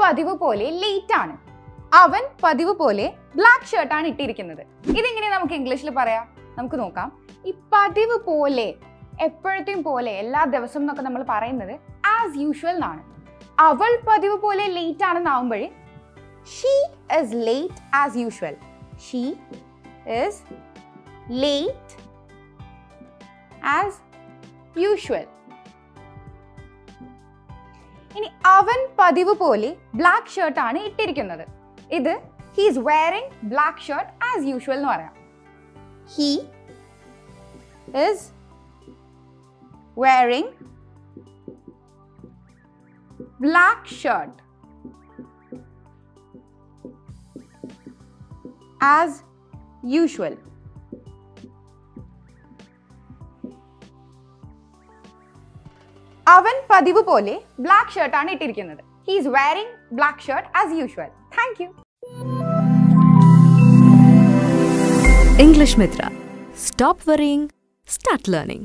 പതിവുപോലെ ലേറ്റ് ആണ്. അവൻ പതിവുപോലെ ബ്ലാക്ക് ഷർട്ട് ആണ് ഇട്ടിരിക്കുന്നത്. ഇതെങ്ങനെ നമുക്ക് ഇംഗ്ലീഷിൽ പറയാം? നമുക്ക് നോക്കാം. ഈ പതിവ് പോലെ, എപ്പോഴത്തെയും പോലെ, എല്ലാ ദിവസവും എന്നൊക്കെ നമ്മൾ പറയുന്നത് ആസ് യൂഷ്വൽ എന്നാണ്. അവൾ പതിവ് പോലെ ലേറ്റ് ആണെന്നാവുമ്പോഴേ she is late as usual. She is late as usual. ഇനി അവൻ പതിവ് പോലെ ബ്ലാക്ക് ഷർട്ട് ആണ് ഇട്ടിരിക്കുന്നത്. ഇത് he is wearing black shirt as usual എന്ന് പറയാം. He is wearing black shirt as usual. Avan padivu pole black shirt aanu ittirikkunnathu. He is wearing black shirt as usual. Thank you. English Mithra. Stop worrying, start learning.